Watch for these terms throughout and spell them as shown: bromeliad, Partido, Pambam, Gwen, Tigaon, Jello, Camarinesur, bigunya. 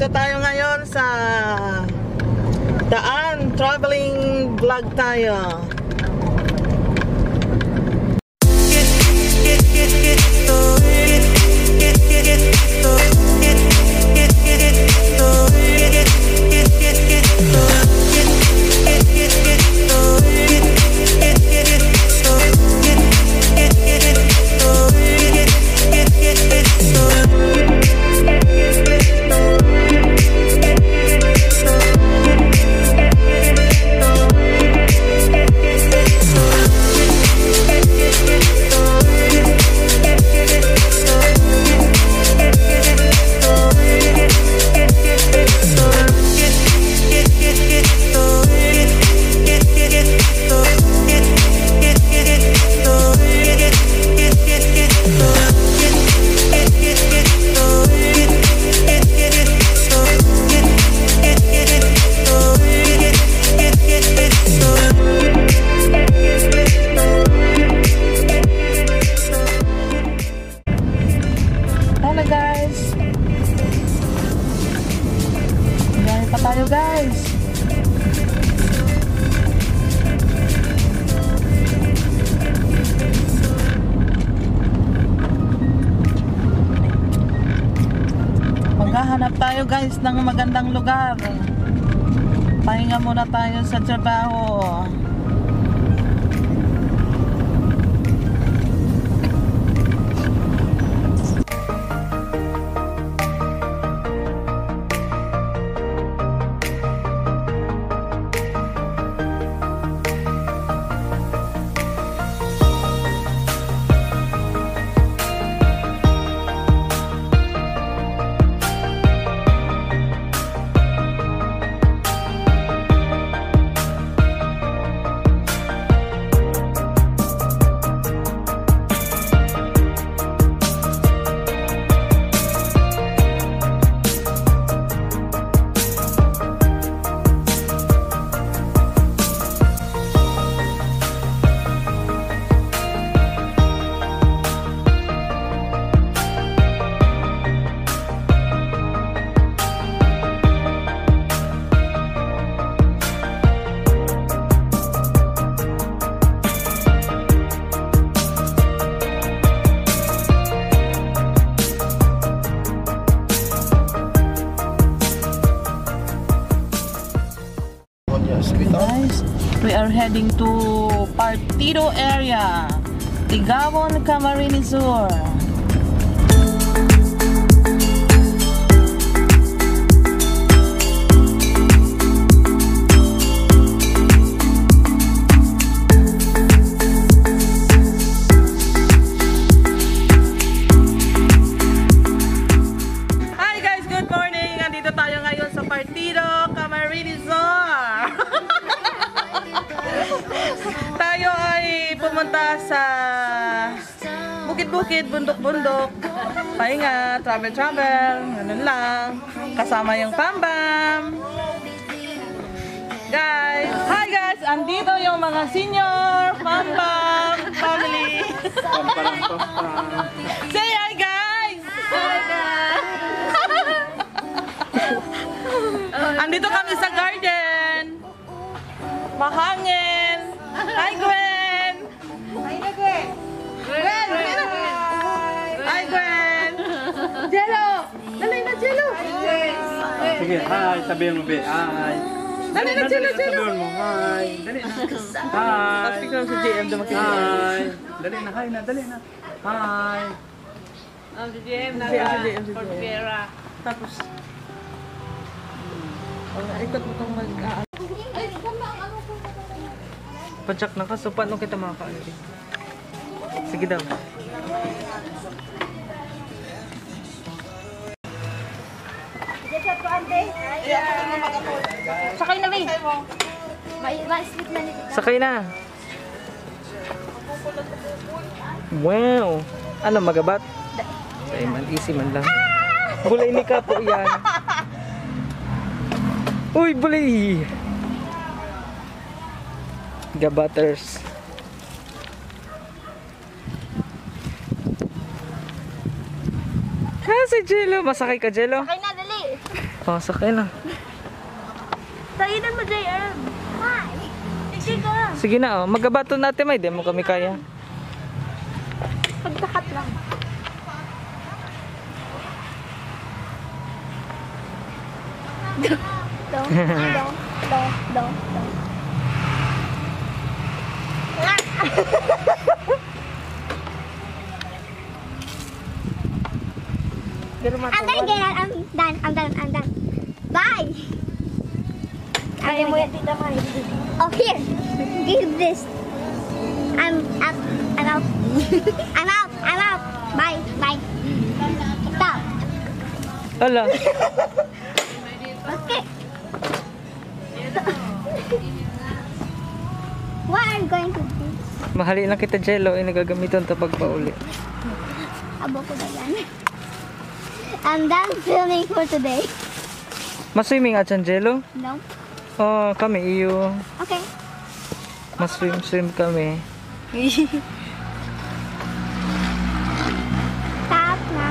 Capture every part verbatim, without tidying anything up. Nandito tayo ngayon sa daan, traveling vlog tayo. Maghahanap tayo guys ng magandang lugar. Pahinga muna tayo sa trabaho. Guys, we are heading to Partido area, Tigaon, Camarinesur. Sa bukid-bukid, bundok-bundok, pahinga, travel-travel, ganun lang, kasama yung Pambam. Guys, hi guys, andito yung mga senior Pambam family. Say hi guys! Hi guys! Andito kami sa garden. Mahangin. Hi Gwen! Gwen! Hi, Gwen! Jello! Lalay na, Jello! Sige, hi! Sabihin mo, be. Hi! Lalay na, Jello! Sabihin mo, hi! Dali na! Hi! Pag-pick lang sa J M na makinig. Hi! Dali na, hi na! Dali na! Hi! Oh, si J M na ba? Porpera. Tapos... ikot mo itong mag-aal. Pajak na ka, so paano kita makakaalit? Sige daw. Sakay na, may. Sakay na. Wow. Ano, magabat? Say man, easy man lang. Bulay ni Kapo yan. Uy, bulay. Gabaters. Si Jello, masakay ka Jello? Sakay na, dali! Pasok eh lang. Tainan mo, J R. Why? Sige ka. Sige na, oh. Magabato natin, may demo kami kaya. Pagtakat lang. Daw, daw, daw, daw, daw. I'm gonna get out. I'm done. I'm done. I'm done. Bye. Kaya mo yung tita Mari. Oh, here. Give this. I'm out. I'm out. I'm out. I'm out. Bye. Bye. Stop. Hello. Okay. What are you going to do? Mahali lang kita, Jello. Eh, nagagamitan ito pag pauli. Abo ko na yan. I'm done filming for today. Mas swimming at yan, Jello? No. Oh, kami iyo. Okay. Mas swim swim kami. Tap na.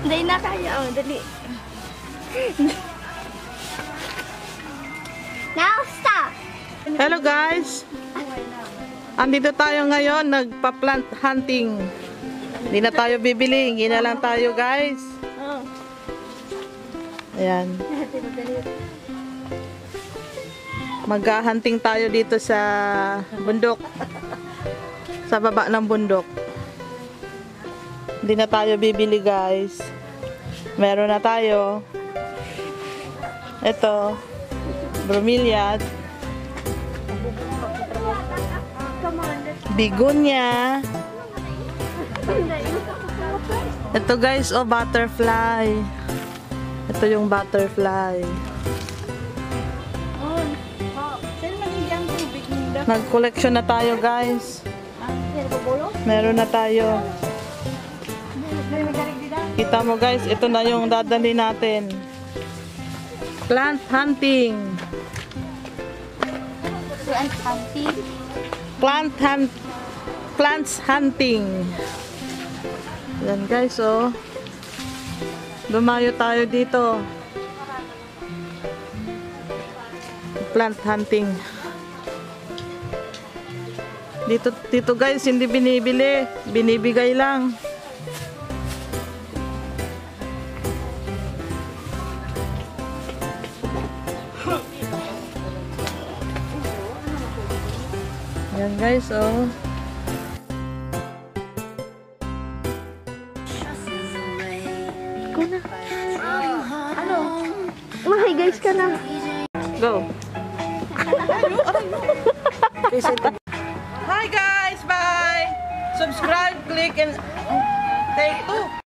Hindi na kaya. Oh, dali. Now stop. Hello guys. Andito tayo ngayon nagpa-plant hunting. Hindi na tayo bibili, hindi na lang tayo guys. Ayan. Mag-hunting tayo dito sa bundok. Sa baba ng bundok. Hindi na tayo bibili guys. Meron na tayo. Ito. Bromeliad. Bigunya. Ito guys, oh butterfly. Ito yung butterfly. Nag-collection na tayo guys. Meron na tayo. Kita mo guys, ito na yung dadali natin. Plant hunting. Plant hunting. Plant hunt. Plants hunting. Yan guys, oh. Dumayo tayo dito. Plant hunting. Dito dito guys, hindi binibili, binibigay lang. Yan guys, oh. Na. Go. Hi guys, bye. Subscribe, click and take two.